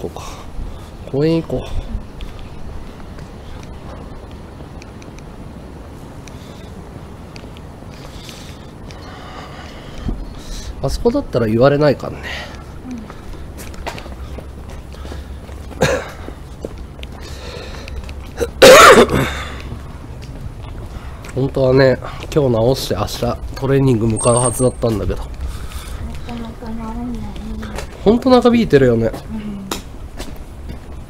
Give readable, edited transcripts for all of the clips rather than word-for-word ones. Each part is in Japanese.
こうか、公園行こう。あそこだったら言われないからね、うん、本当はね、今日直して明日トレーニング向かうはずだったんだけど、なかなか治んないね。本当長引いてるよね、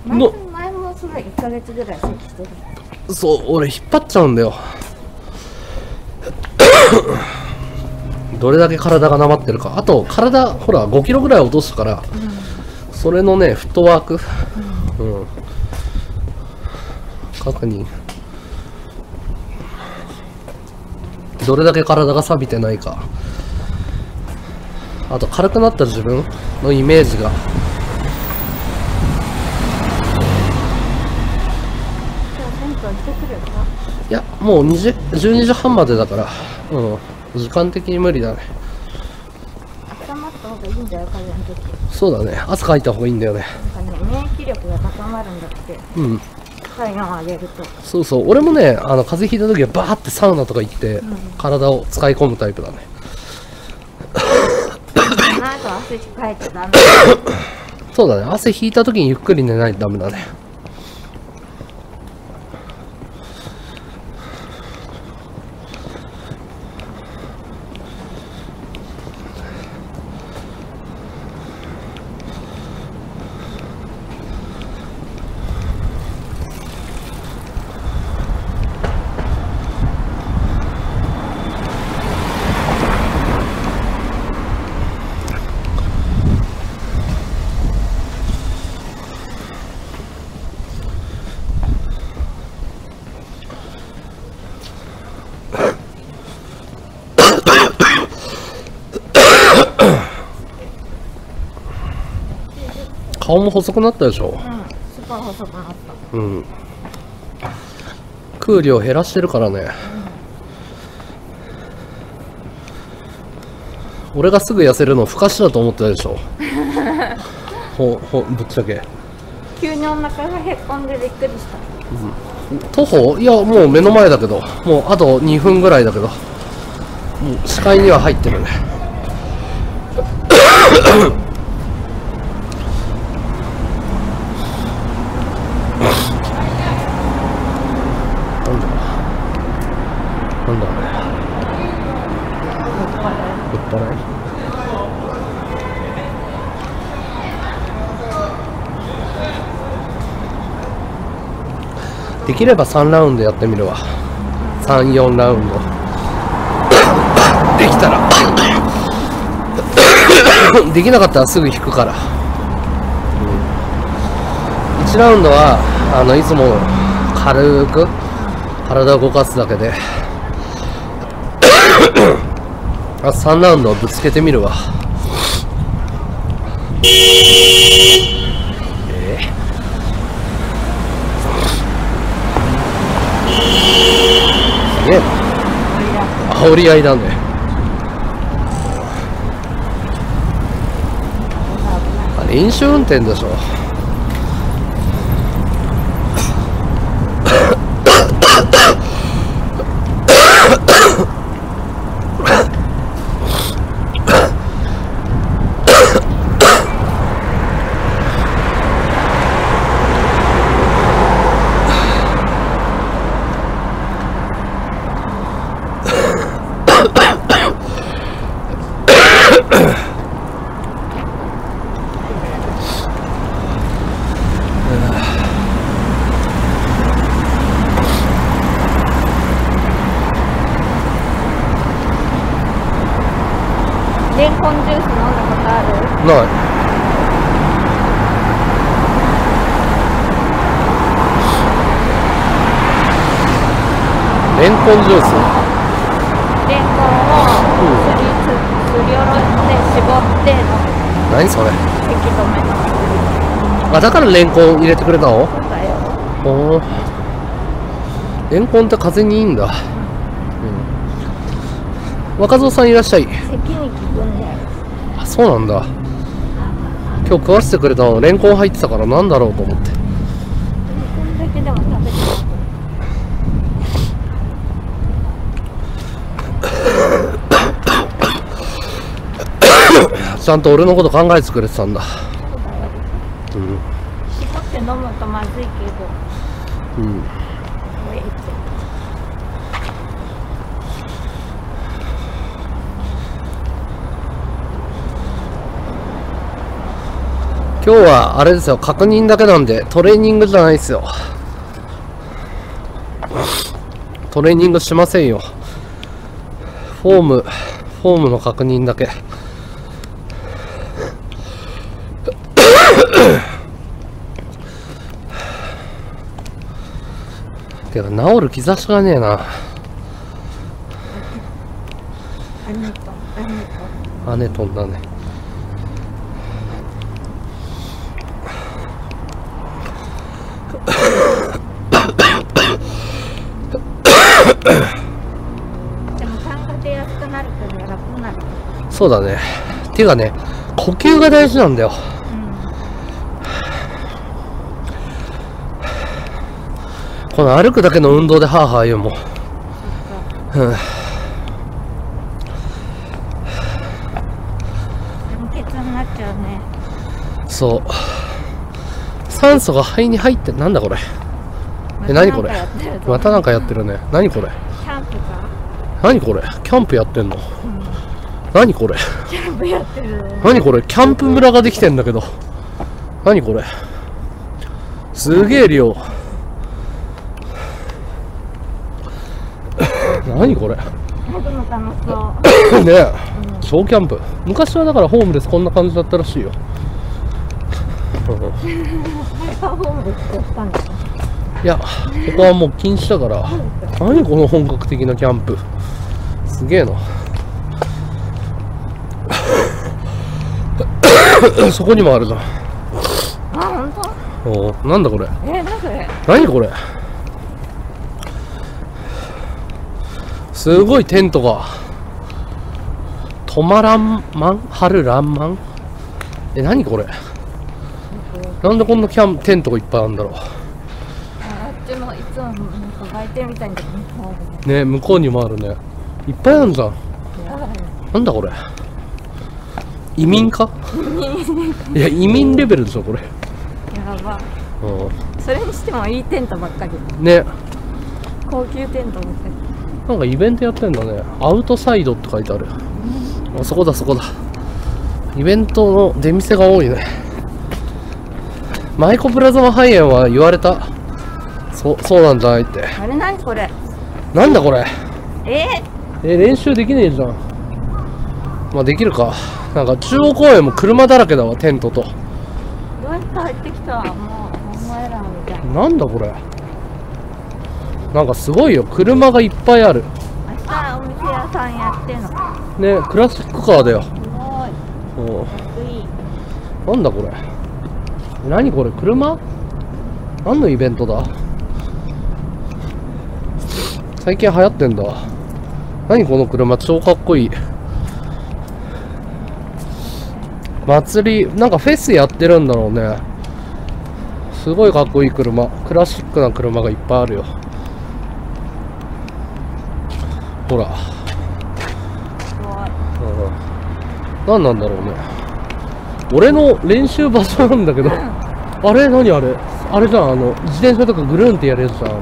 うん、前もその1ヶ月ぐらい咳してる。そう、俺引っ張っちゃうんだよどれだけ体がなまってるか。あと体ほら5キロぐらい落とすから、うん、それのねフットワーク、うんうん、確認、どれだけ体が錆びてないか、あと軽くなった自分のイメージがいや、もう12時半までだから、うん、時間的に無理だね。温まった方がいいんだよ、風邪の時。そうだね、汗かいた方がいいんだよね。なんかね、免疫力が高まるんだって。うん。体温を上げると。そうそう、俺もね、風邪ひいた時はバーってサウナとか行って、うん、体を使い込むタイプだね。なんか汗かいちゃダメ。そうだね、汗ひいた時にゆっくり寝ないとダメだね。顔も細くなったでしょ。うん、すごい細くなった。うん。空量減らしてるからね。うん、俺がすぐ痩せるの不可視だと思ってたでしょ。ぶっちゃけ。急にお腹がへこんでびっくりした。うん、徒歩？いや、もう目の前だけど、もうあと2分ぐらいだけど、もう視界には入ってるね。できれば3ラウンドやってみるわ。3、4ラウンドできたらできなかったらすぐ引くから、うん、1ラウンドはいつも軽く体を動かすだけで3ラウンドをぶつけてみるわ。煽り合いだね。あれ飲酒運転でしょレンコンジュース飲んだことある？ない。レンコンジュース？レンコンをすりおろして絞って飲む。何それ？せき止めの。あ、だからレンコン入れてくれたの？そうだよ。ほー。レンコンって風にいいんだ。うん。若造さんいらっしゃい。あ、そうなんだ。今日食わせてくれたのレンコン入ってたからなんだろうと思って。ちゃんと俺のこと考えてくれてたんだ。うん。絞って飲むとまずいけど。うん。今日はあれですよ、確認だけなんでトレーニングじゃないですよ。トレーニングしませんよ。フォームの確認だけ。けど治る兆しがねえな。アネトンだね。でも酸化で安くなるとね、楽になる。そうだね。ていうかね、呼吸が大事なんだよ。この歩くだけの運動でハーハー言うもん。うん。酸欠になっちゃうね。そう。酸素が肺に入って、なんだこれ。え、何これ。またなんかやってるね。何これ。キャンプか。何これ。キャンプやってんの。うん、何これ。キャンプやってる。何これ。キャンプ村ができてんだけど。何これ。すげえ量。何これ。僕も楽しそう。ねえ、うん、超キャンプ。昔はだからホームレスこんな感じだったらしいよ。いや、ここはもう禁止だから。何この本格的なキャンプ。すげえな。そこにもあるじゃん。あ、本当。お、なんだこれ。なんそれ。何これ。すごいテントが止まらんまん春らんまん。え、何これ。なんでこんなテントがいっぱいあるんだろう。あっちもいつもなんか売店みたいにね、向こうにもあるね。いっぱいあるじゃん。なんだこれ。移民か。いや、移民レベルでしょこれ。やば。うん。それにしてもいいテントばっかりね。高級テントみたいな。なんかイベントやってんだね。アウトサイドって書いてある。あ、そこだそこだ。イベントの出店が多いね。マイコプラズマ肺炎は言われた。そうなんじゃないって。あれ、何これ。なんだこれ。練習できねえじゃん。まあできるか。なんか中央公園も車だらけだわ、テントと。どうやって入ってきた。もうお前らみたいな。なんだこれ。なんかすごいよ、車がいっぱいある。明日お店屋さんやってんのかね。え、クラシックカーだよ。すごい。おお、なんだこれ。何これ。車。何のイベントだ。最近流行ってんだ。何この車、超かっこいい。祭り、なんかフェスやってるんだろうね。すごいかっこいい車。クラシックな車がいっぱいあるよ。ほら、何なんだろうね。俺の練習場所なんだけど。あれ、何あれ。あれじゃん、自転車とかぐるんってやるやつじゃん。あれ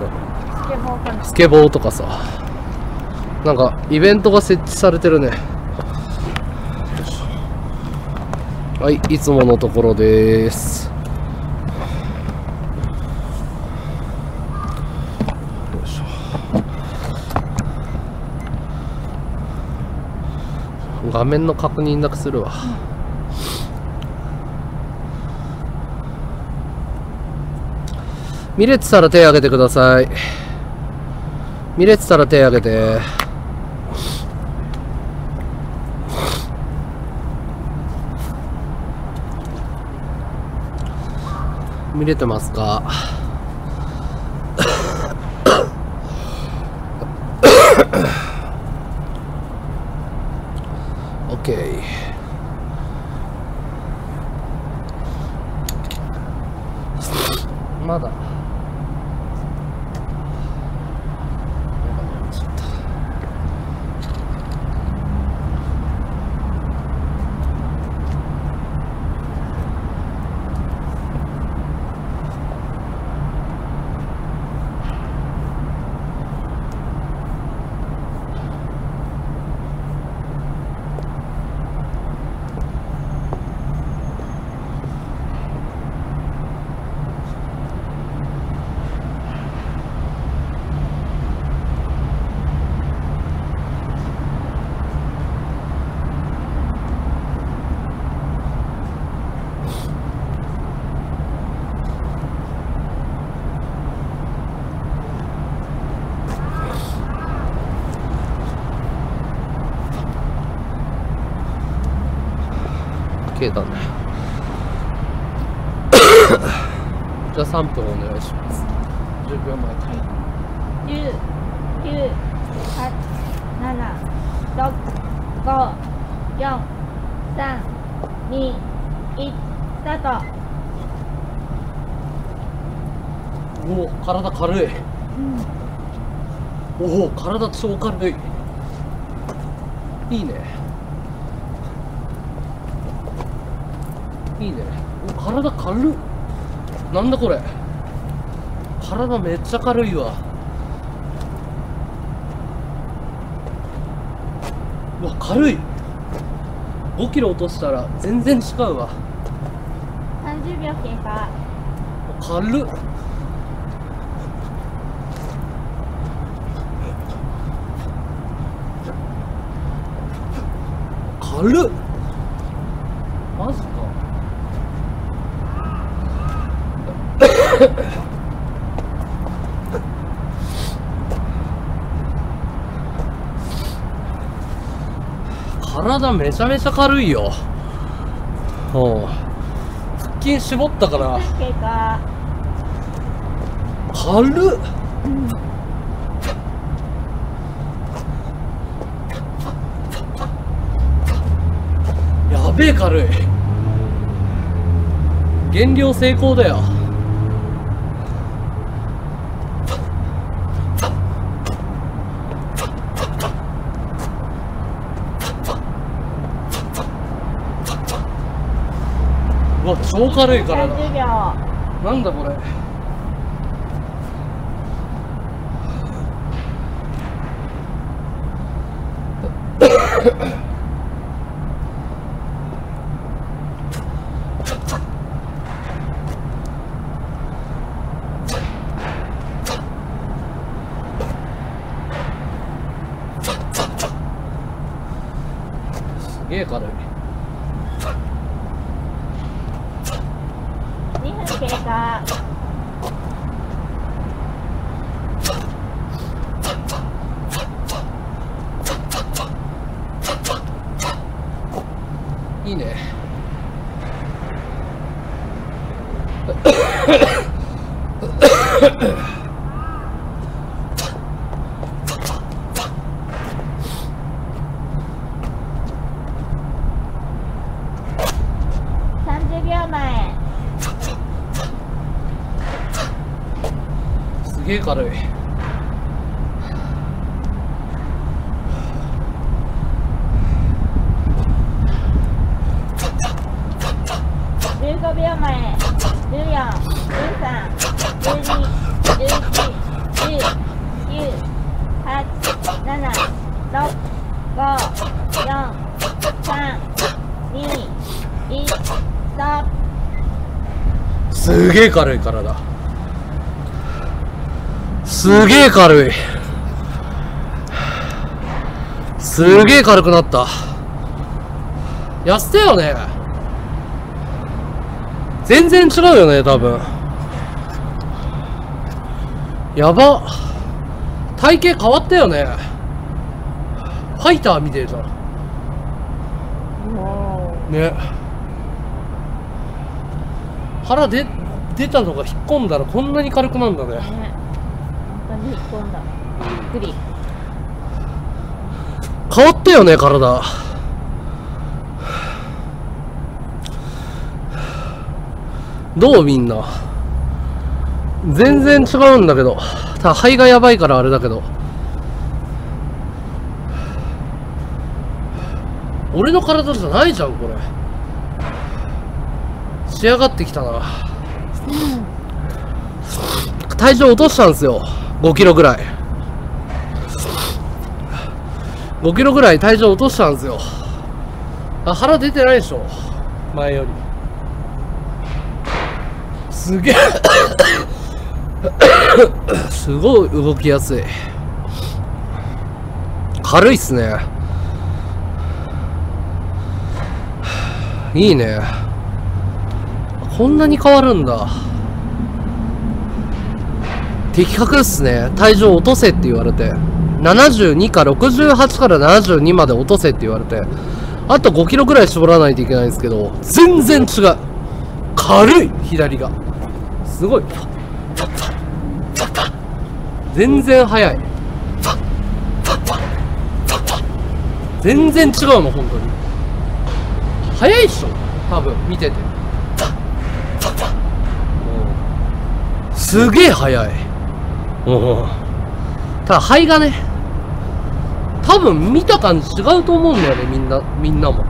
スケボーとかさ。なんかイベントが設置されてるね。はい、いつものところです。画面の確認なくするわ。見れてたら手挙げてください。見れてたら手挙げて。見れてますか。Okay. Mother.消えたんだ。じゃあ3分お願いします。10秒前。10、9、8、7、6、5、4、3、2、1、スタート。おお、体軽い。うん、おお、体超軽い。いいね。いいね。体軽っ。なんだこれ。体めっちゃ軽いわ。うわ、軽い。5キロ落としたら全然違うわ。30秒経過。軽っ。軽っ。体めちゃめちゃ軽いよ。腹筋絞ったから。軽っ。やべえ軽い。減量成功だよ。うわ、超軽いからな。なんだこれ。すげえ軽い。いいね。30秒前。すげえ軽い。15秒前。14、13、12、11、9、8、7、6、5、4、3、2、1、ストップ。すげえ軽い体。すげえ軽い。すげえ軽くなった。痩せたよね。全然違うよね、多分。やば。体型変わったよね。ファイター見てたね。腹で出たのが引っ込んだらこんなに軽くなんだね。ね、本当に引っ込んだ。びっくり。変わったよね、体。どうみんな。全然違うんだけど。ただ肺がやばいからあれだけど。俺の体じゃないじゃん、これ。仕上がってきたな。体重落としたんですよ。5キロぐらい。5キロぐらい体重落としたんですよ。あ、腹出てないでしょ、前より。すげえすごい動きやすい。軽いっすね。いいね。こんなに変わるんだ。的確っすね。体重落とせって言われて、72か68から72まで落とせって言われて、あと5キロぐらい絞らないといけないんですけど、全然違う。軽い、左がすごい。全然速い。全然違うの、本当に。速いっしょ、多分見てて。すげえ速い。ただ肺がね、多分見た感じ違うと思うんだよね、みんなも。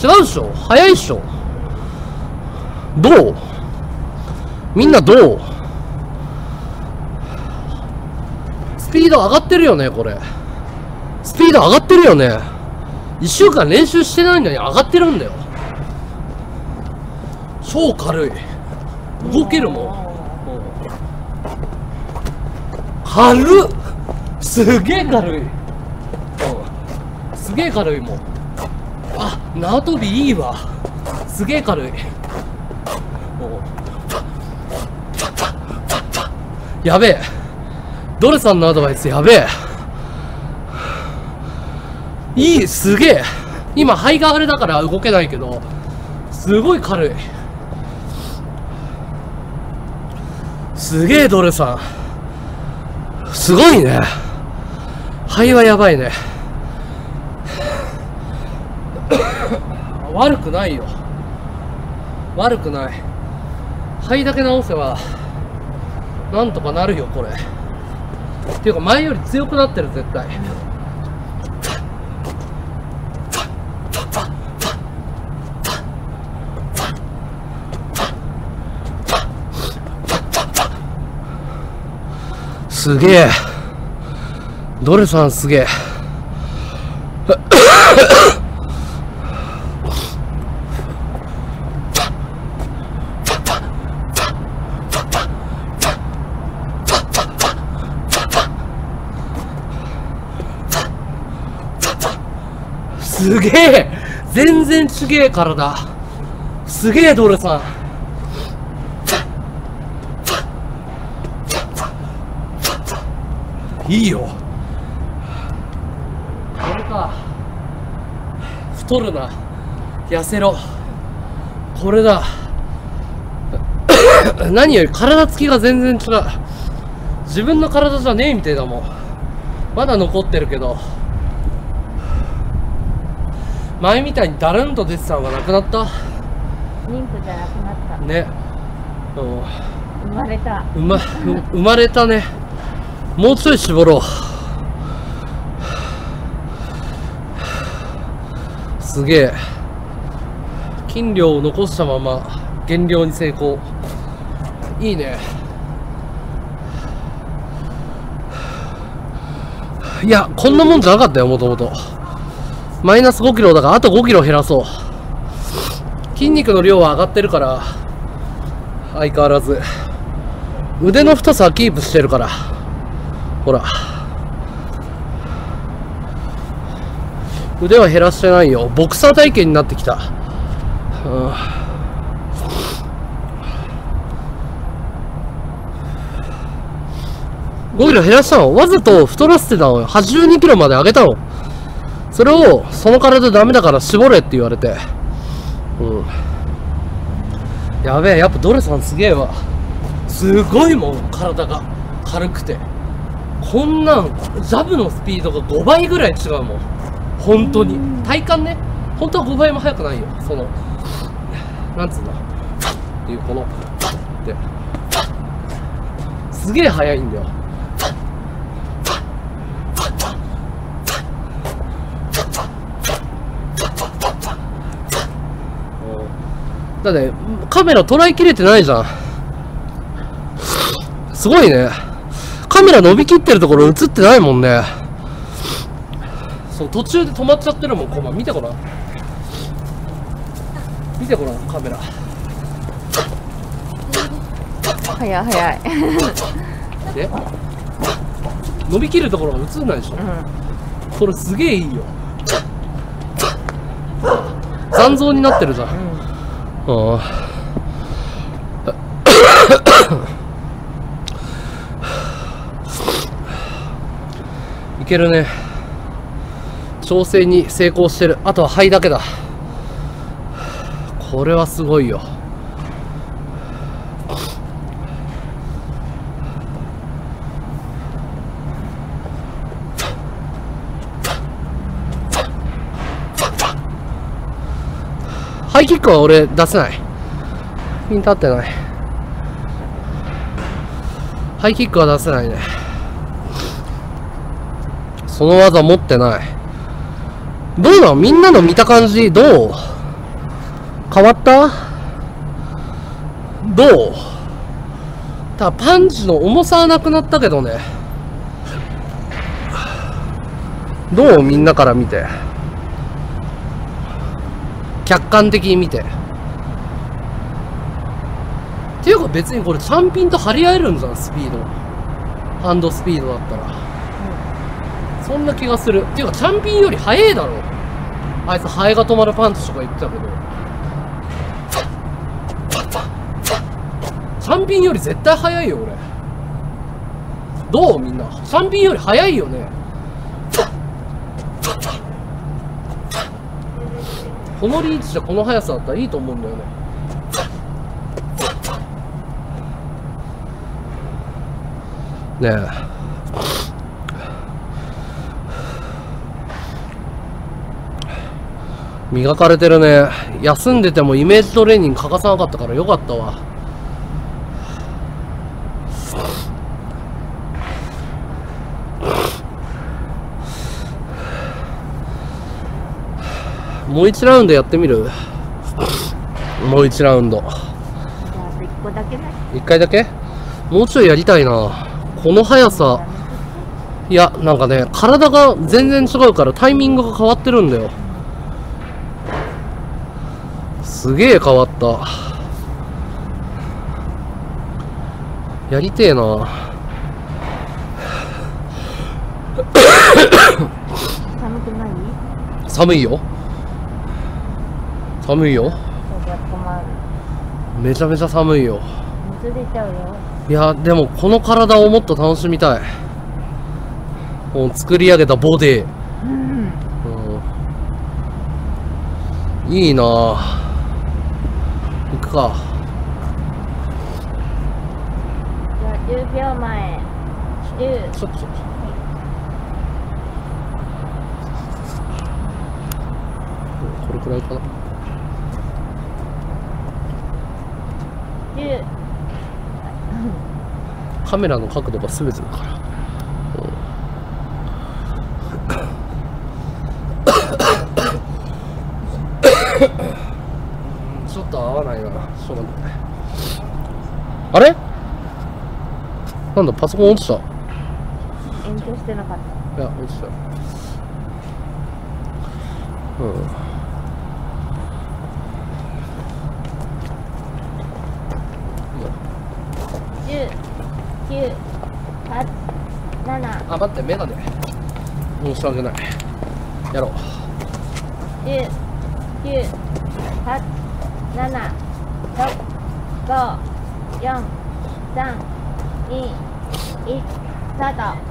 違うっしょ、早いっしょ。どうみんな、どうスピード上がってるよね、これ。スピード上がってるよね。1週間練習してないのに上がってるんだよ。超軽い。動けるもん。軽っ、すげえ軽い、うん、すげえ軽いもん。あ、縄跳びいいわ。すげえ軽い、うん、やべえ。ドレさんのアドバイスやべえ。いい、すげえ。今肺があれだから動けないけど、すごい軽い。すげえ、ドレさんすごいね。肺はやばいね。悪くないよ、悪くない。肺だけ直せばなんとかなるよ、これ。っていうか前より強くなってる、絶対。すげえ、ドレさんすげえ。すげえ、全然ちげえ体。すげえ、ドレさん。いいよ。これか。太るな。痩せろ。これだ。何より体つきが全然違う。自分の体じゃねえみたいだもん。まだ残ってるけど。前みたいにだるんと出てたのがなくなった。妊婦じゃなくなった。ね。生まれた。生まれたね。もうちょい絞ろう。すげえ。筋量を残したまま減量に成功。いいね。いや、こんなもんじゃなかったよ、もともと。マイナス5キロだから、あと5キロ減らそう。筋肉の量は上がってるから、相変わらず腕の太さはキープしてるから。ほら、腕は減らしてないよ。ボクサー体型になってきた、うん、5キロ減らしたの。わざと太らせてたのよ。82キロまで上げたの。それをその体ダメだから絞れって言われて、うん、やべえ。やっぱドレさんすげえわ。すごいもん、体が軽くて。こんなんジャブのスピードが5倍ぐらい違うもん、本当に。体感ね、本当は5倍も速くないよ。そのなんつうんだ、パッっていうこのパッってパッすげえ速いんだよ。パッパッパッパッパッパッパッパッパッパッパッパッ。だってカメラ捉えきれてないじゃん。すごいね。カメラ伸びきってるところ映ってないもんね。そう途中で止まっちゃってるもん。コマ見てごらん、見てごらん、カメラ早い早いで伸びきるところが映んないでしょ、うん、これすげえいいよ。残像になってるじゃん、うん、あいけるね。調整に成功してる。あとは肺だけだ。これはすごいよ。ハイキックは俺出せない。ピン立ってない。ハイキックは出せないね。その技持ってない。どうなの、みんなの見た感じどう変わった？どうだ、パンチの重さはなくなったけどね。どうみんなから見て、客観的に見て。っていうか別にこれチャンピンと張り合えるんじゃん、スピード、ハンドスピードだったら。そんな気がする。っていうかチャンピンより速えだろあいつ。ハエが止まるパンチとか言ってたけど、チャンピンより絶対速いよ俺。どうみんな、チャンピンより速いよね。このリーチでこの速さだったらいいと思うんだよね。ねえ磨かれてるね。休んでてもイメージトレーニング欠かさなかったからよかったわ。もう1ラウンドやってみる？もう1ラウンド。1回だけ？もうちょいやりたいな。この速さ。いや、なんかね、体が全然違うからタイミングが変わってるんだよ。すげえ変わった。やりてえな寒くない？寒いよ、寒いよ、めちゃめちゃ寒いよ。水出ちゃうよ。いやでもこの体をもっと楽しみたい。この作り上げたボディ、うん、いいなあ。行くか。じゃあ10秒前。ちょっとこれくらいかな。カメラの角度が全てだから。あれなんだ、パソコン落ちた。延長してなかった。いや、落ちた。10、9、8、7。あ、待って、メガネ申し訳ない。やろう。10、9、8、7、6、5、4、3、2、1、スタート。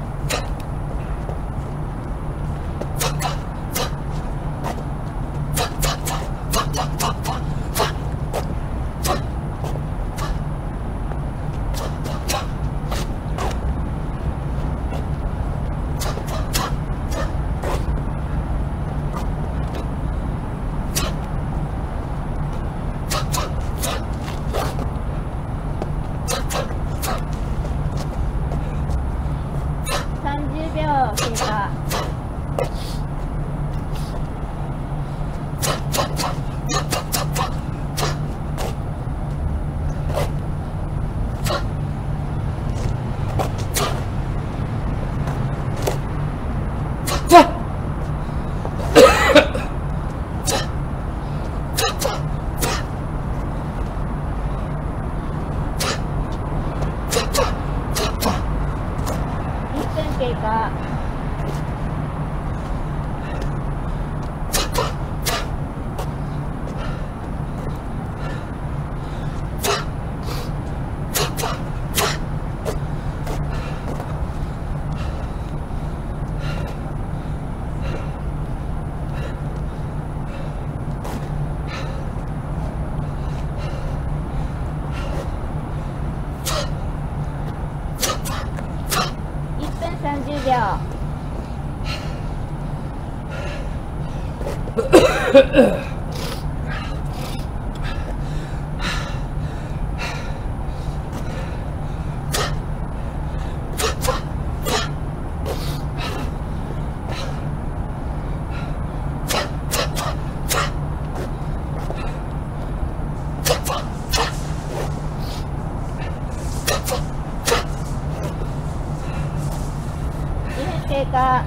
が1分30秒。経過。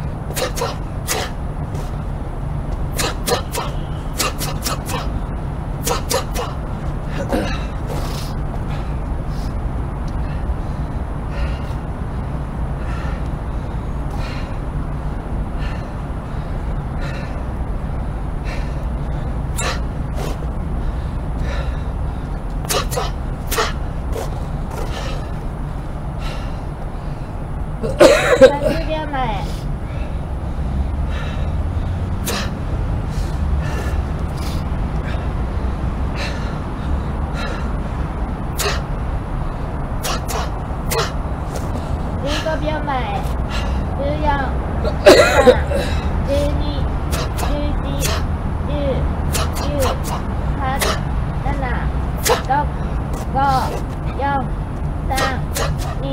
30秒前。15秒前。14、12、10、9、8、7、6、5、4、3、2、1、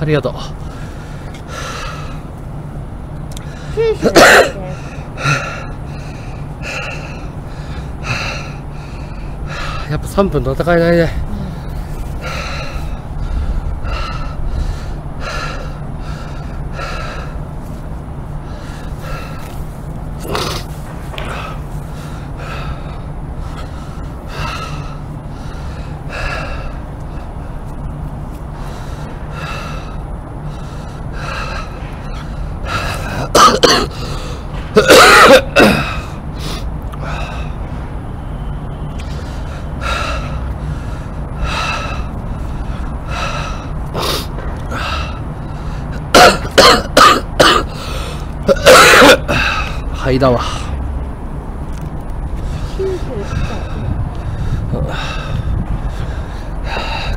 ありがとう。やっぱ3分戦えないね。肺だわ。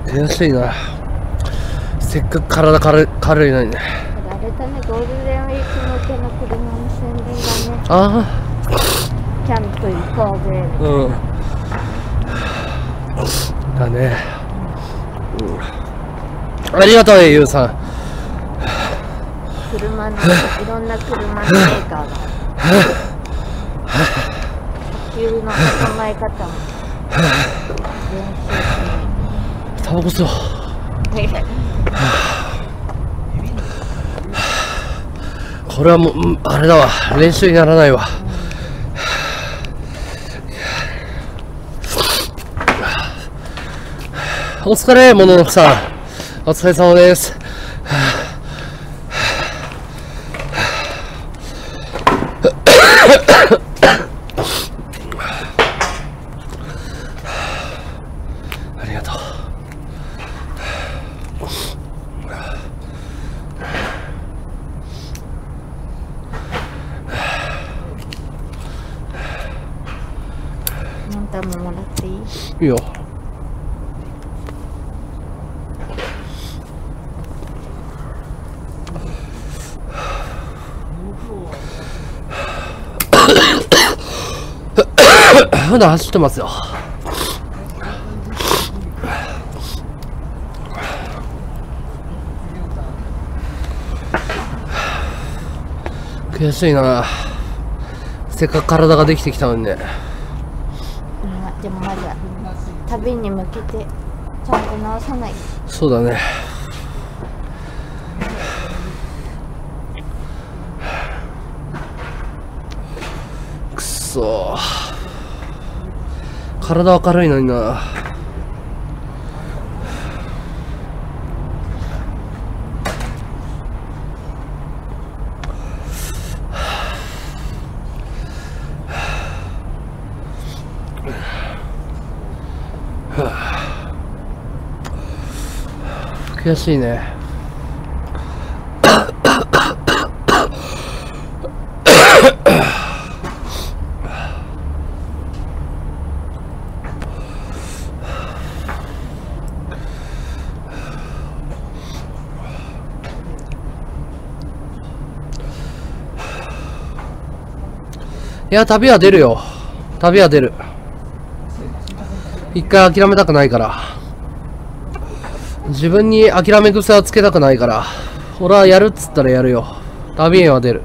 悔しいな。せっかく体軽いのにね。あれだね、ゴールデンウィーク向けの車の宣伝がね。ああ。キャンプ行こうぜ。うん。だね。うん。ありがとうね、ゆうさん。車のいろんな車のメーカーが。呼吸の考え方もタバコ吸おう。これはもうあれだわ、練習にならないわ。お疲れ、もののくさん、お疲れ様です。ももらっていい？いいよ。まだ走ってますよ。悔しいな。せっかく体ができてきたのにね。でもまだ旅に向けてちゃんと直さない。そうだね。くそー、体は軽いのにな。悔しいね。いや、旅は出るよ。旅は出る。一回諦めたくないから。自分に諦め癖はつけたくないから、俺はやるっつったらやるよ。旅へは出る。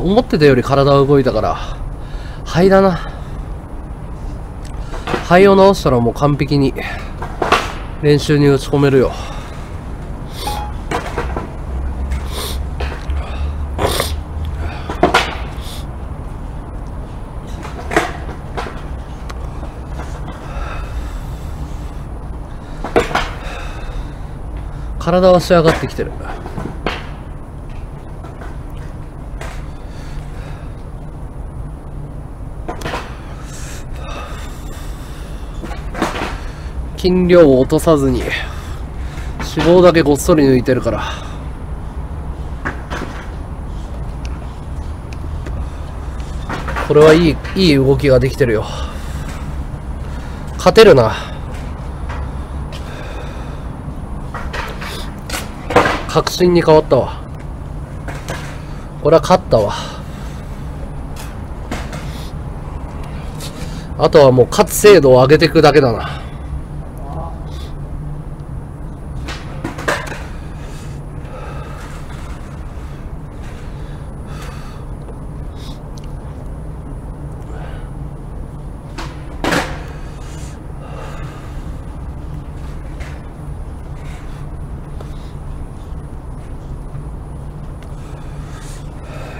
思ってたより体は動いたから。肺だな。肺を直したらもう完璧に練習に打ち込めるよ。体は仕上がってきてる。筋量を落とさずに脂肪だけごっそり抜いてるから。これはいい動きができてるよ。勝てるな。確信に変わったわ。これは勝ったわ。あとはもう勝つ精度を上げていくだけだな。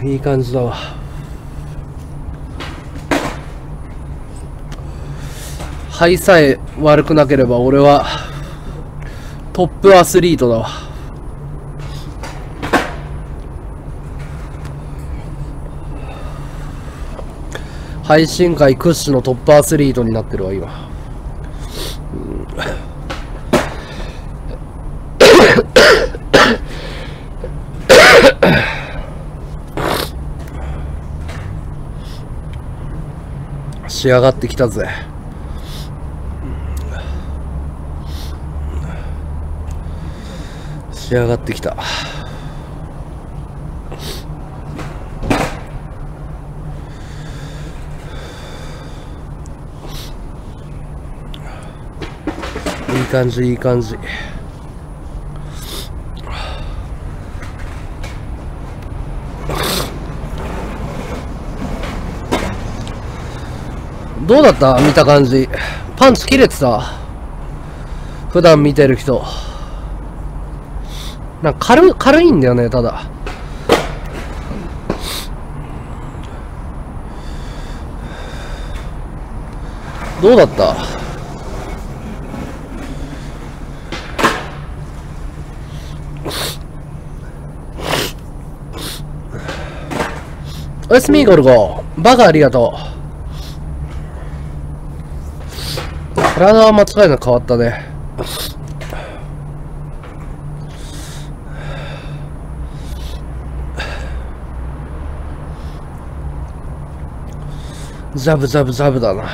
いい感じだわ。肺さえ悪くなければ俺はトップアスリートだわ。配信界屈指のトップアスリートになってるわ今。仕上がってきたぜ。仕上がってきた。いい感じ、いい感じ。どうだった？見た感じ。パンチ切れてた？普段見てる人。なんか軽いんだよね、ただ。どうだった？おやすみ、ゴルゴ。バカありがとう。体は間違いなく変わったね。ジャブジャブジャブだな。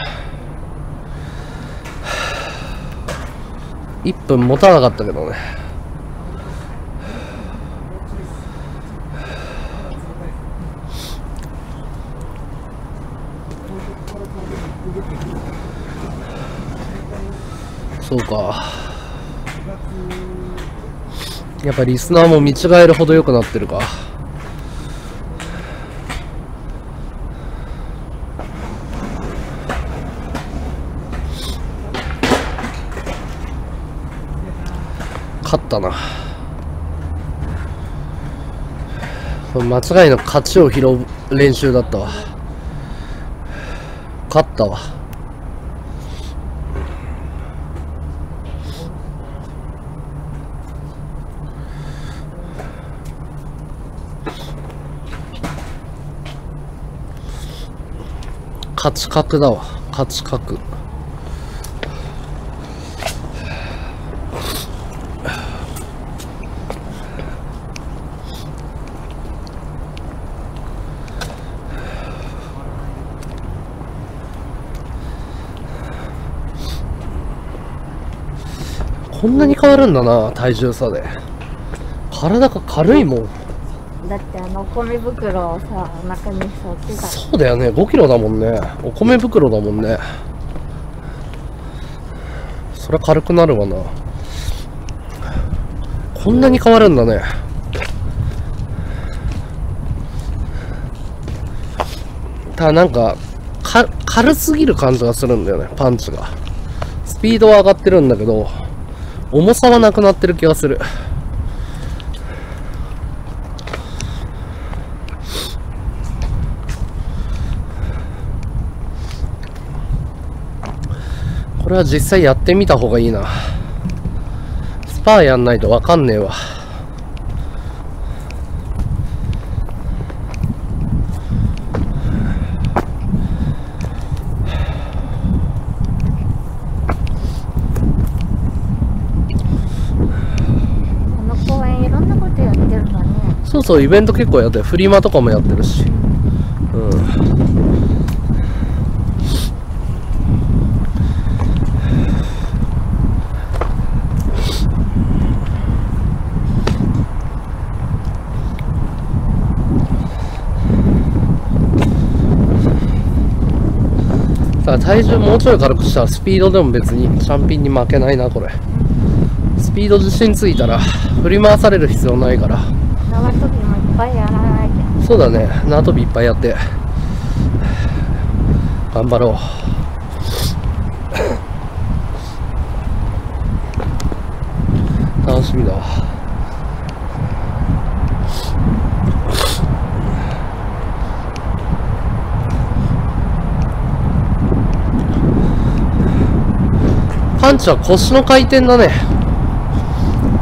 1分持たなかったけどね。そうか、やっぱリスナーも見違えるほど良くなってるか。勝ったな。間違いの勝ちを拾う練習だったわ。勝ったわ。勝ち確だわ。勝ち確。こんなに変わるんだな、体重差で。体が軽いもん。だってお米袋をさ、お腹に背負ってた。そうだよね、5キロだもんね。お米袋だもんね。そりゃ軽くなるわな。こんなに変わるんだね。ただなんか、軽すぎる感じがするんだよね、パンチが。スピードは上がってるんだけど、重さはなくなってる気がする。これは実際やってみた方がいいな。スパーやんないとわかんねえわ。この公園いろんなことやってるからね。そうそう、イベント結構やってる。フリマとかもやってるし。体重もうちょい軽くしたらスピードでも別にチャンピンに負けないな。これスピード自信ついたら振り回される必要ないから。縄跳びもいっぱいやらないで。そうだね、縄跳びいっぱいやって頑張ろう。楽しみだわ。パンチは腰の回転だね。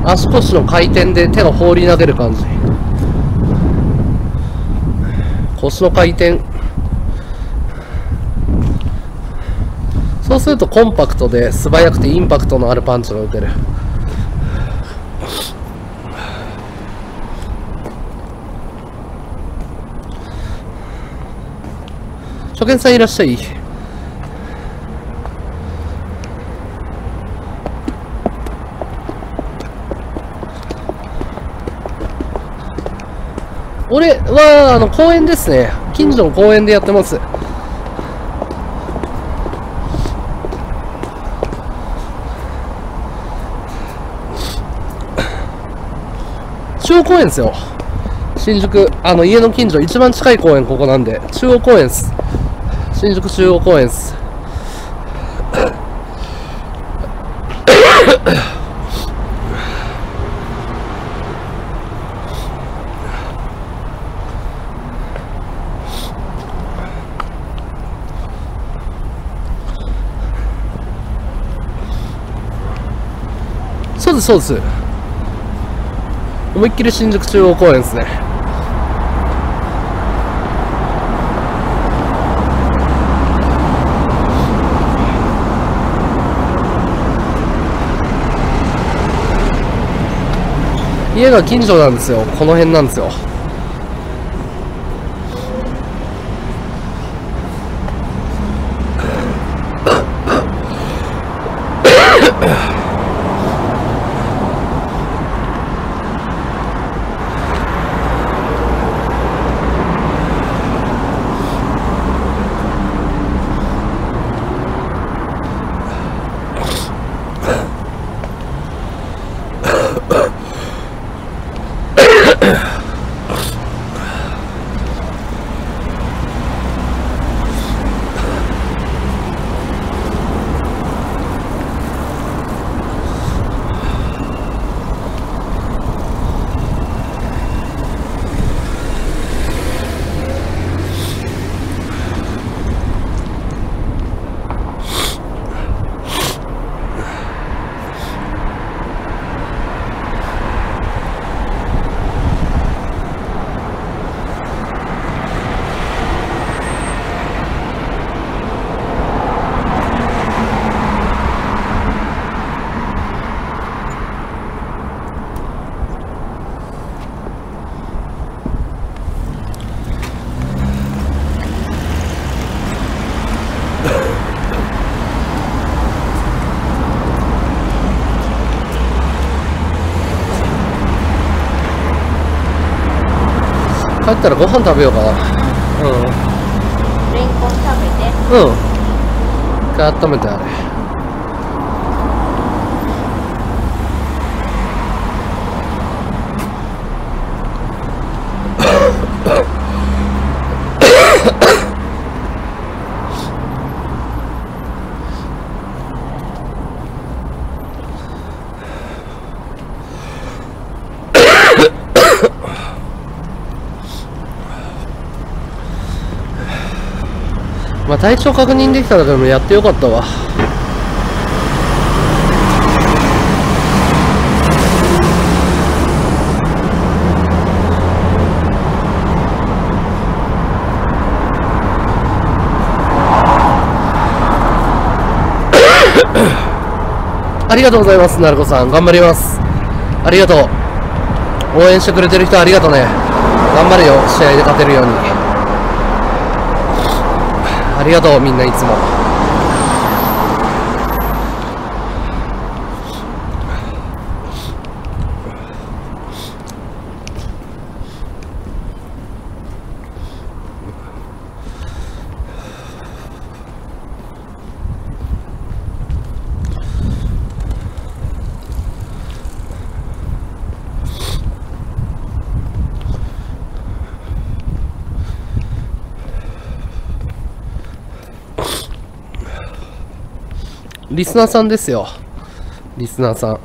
足腰の回転で手が放り投げる感じ。腰の回転。そうするとコンパクトで素早くてインパクトのあるパンチが打てる。初見さんいらっしゃい。俺は公園ですね。近所の公園でやってます。中央公園ですよ。新宿、家の近所一番近い公園ここなんで、中央公園です。新宿中央公園です。そうですそうです。思いっきり新宿中央公園ですね。家が近所なんですよ。この辺なんですよ。帰ったらご飯食べようかな。うん。レンコン食べて。うん。一回温めてあれ。まあ体調確認できただけでもやってよかったわ。ありがとうございます、なるこさん。頑張ります。ありがとう。応援してくれてる人ありがとうね。頑張れよ、試合で勝てるように。ありがとう、みんないつも。リスナーさんですよ、リスナーさん。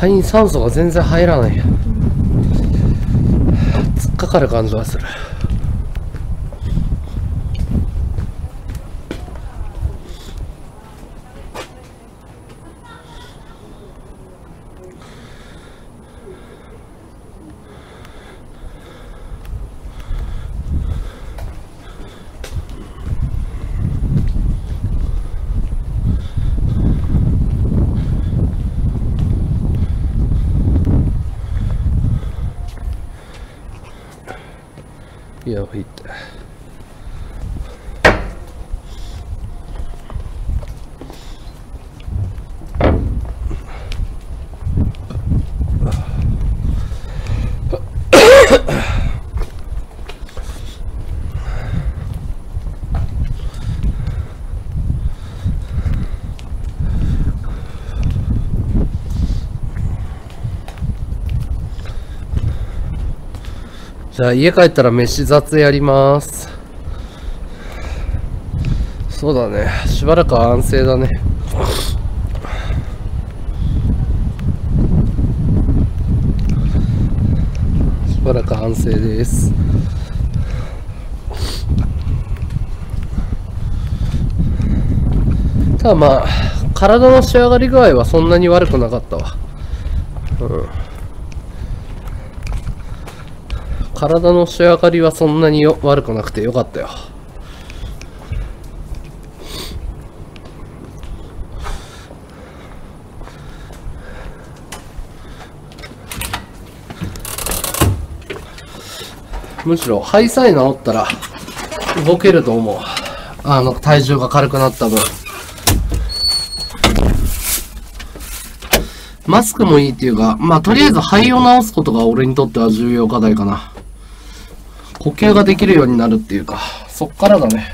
肺に酸素が全然入らない、突っかかる感じがする。じゃあ家帰ったら飯雑やります。そうだね、しばらくは安静だね。しばらく安静です。ただまあ体の仕上がり具合はそんなに悪くなかったわ。うん、体の仕上がりはそんなに悪くなくてよかったよ。むしろ肺さえ治ったら動けると思う。体重が軽くなった分。マスクもいいっていうか、まあ、とりあえず肺を治すことが俺にとっては重要課題かな。呼吸ができるようになるっていうか、そっからだね。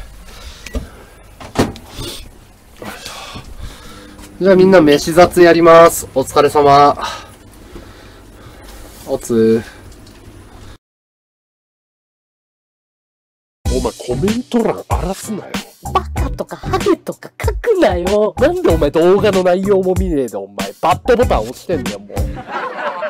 じゃあみんな飯雑やります。お疲れ様。おつー。お前コメント欄荒らすなよ。バカとかハゲとか書くなよ。なんでお前動画の内容も見ねえでお前バッテボタン押してんねんもう。